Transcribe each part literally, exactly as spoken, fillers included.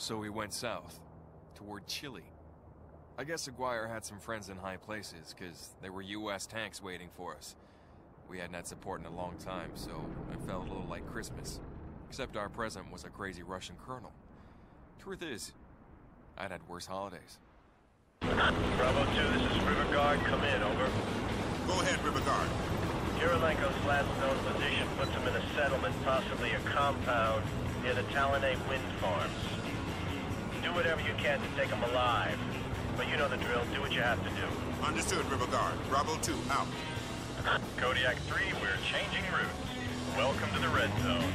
So he went south, toward Chile. I guess Aguirre had some friends in high places, because there were U S tanks waiting for us. We hadn't had support in a long time, so it felt a little like Christmas. Except our present was a crazy Russian colonel. Truth is, I'd had worse holidays. Bravo two, this is Riverguard. Come in, over. Go ahead, Riverguard. Kirilenko's last known position puts him in a settlement, possibly a compound, near the Talonay wind farms. Do whatever you can to take him alive. But you know the drill. Do what you have to do. Understood, Riverguard. Bravo two, out. Kodiak three, we're changing routes. Welcome to the Red Zone.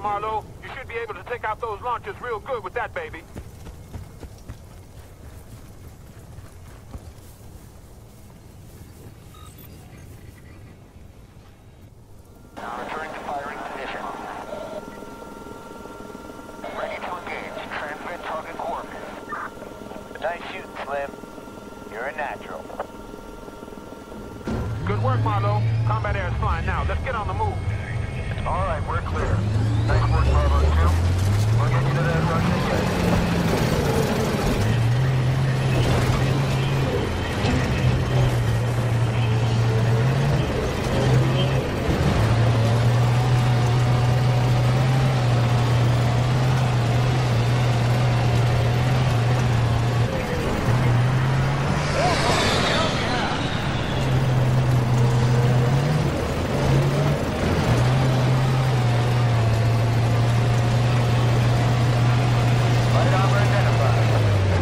Marlowe, you should be able to take out those launchers real good with that baby.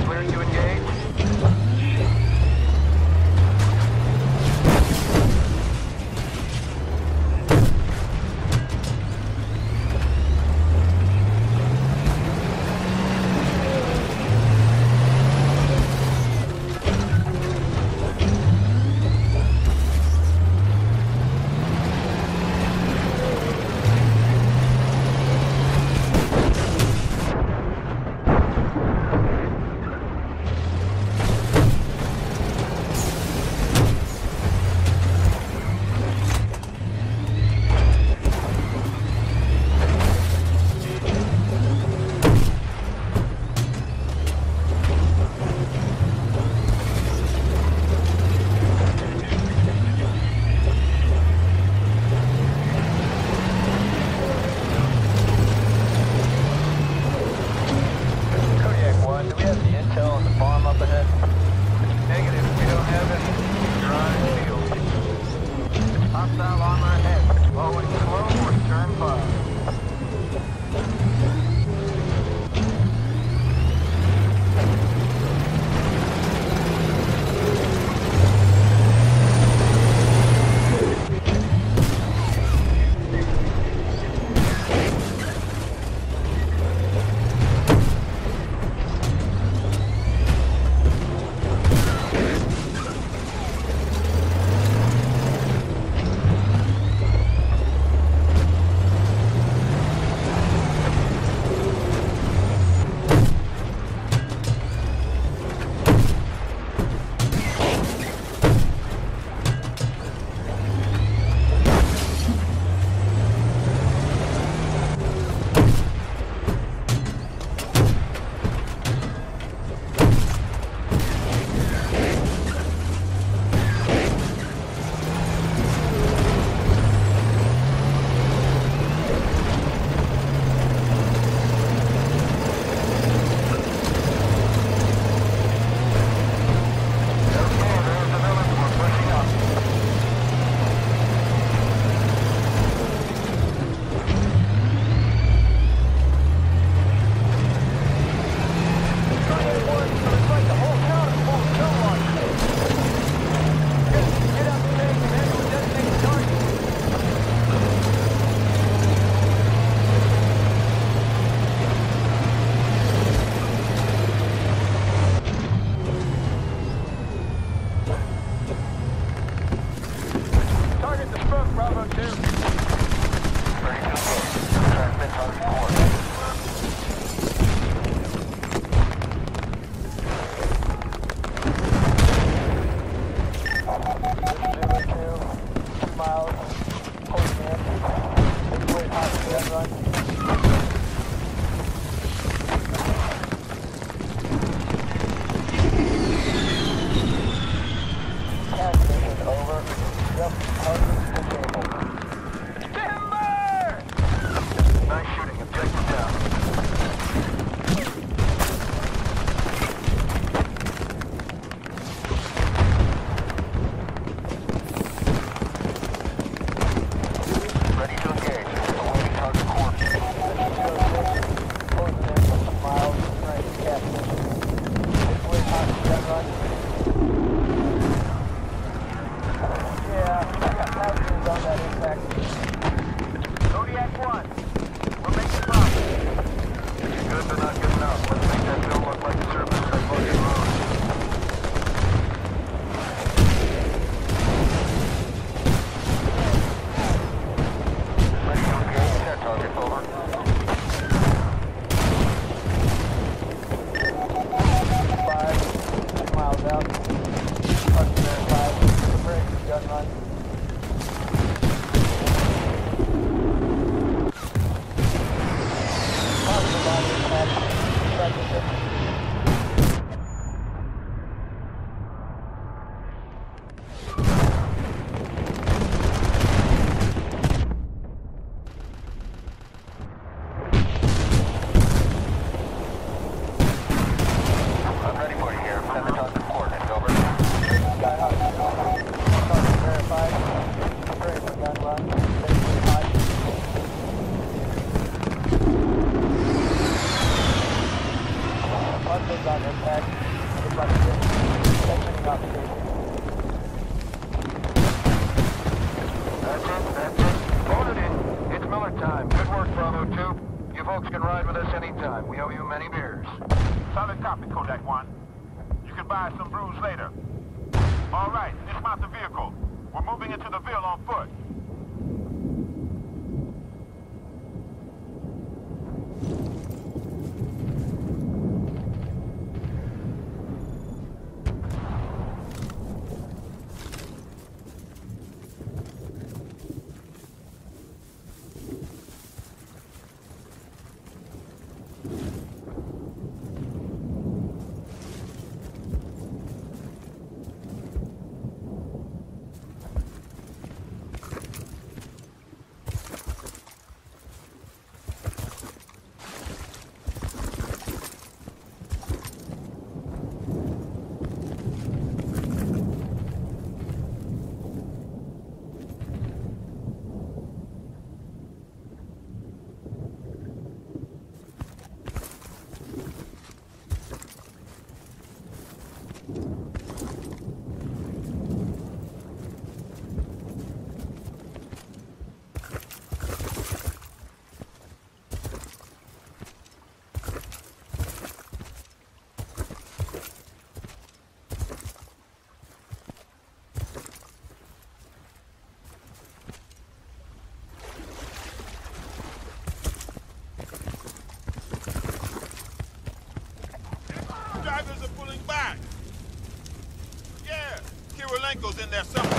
Clear to engage. miles towards the end. Make your way past the end run. Task mission over. Just hug the table. Timber! Nice shooting. Objective down. Kirilenko's in there somewhere.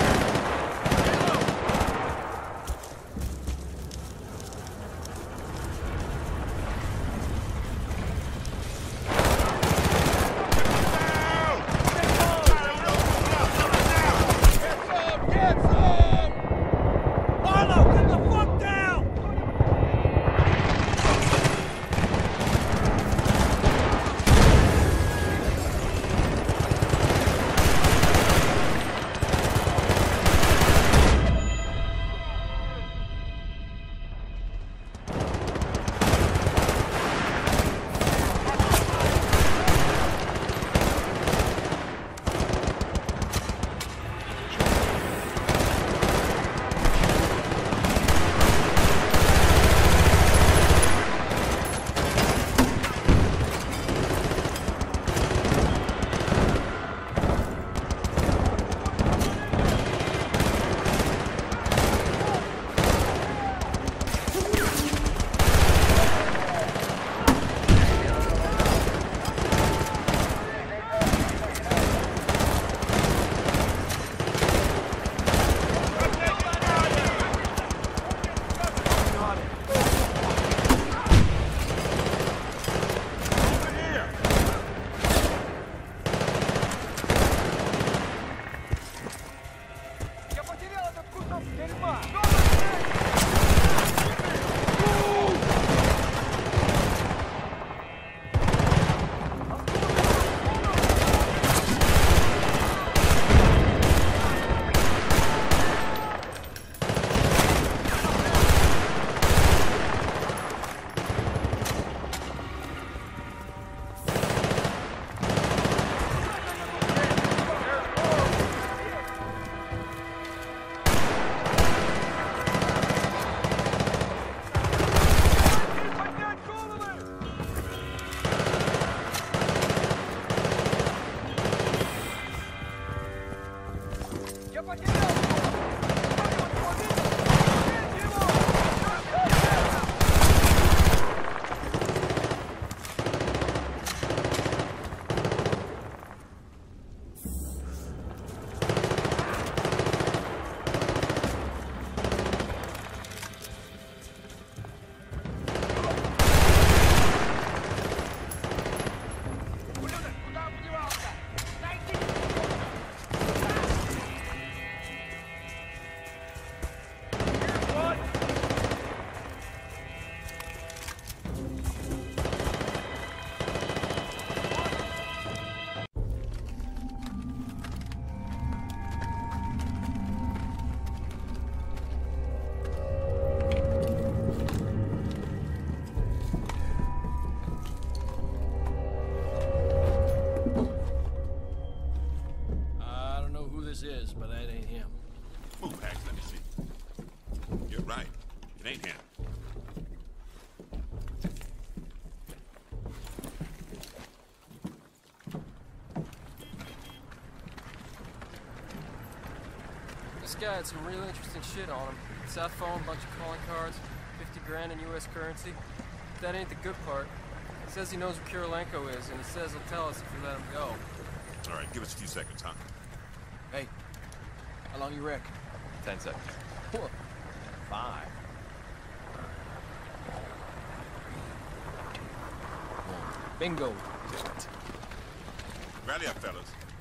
Is, but that ain't him. Move back, let me see. You're right. It ain't him. This guy had some real interesting shit on him. Cell phone, bunch of calling cards, fifty grand in U S currency. But that ain't the good part. He says he knows where Kirilenko is, and he says he'll tell us if we let him go. All right, give us a few seconds, huh? Hey, how long you reckon? Ten seconds. Four. Five. Bingo. Rally up, fellas.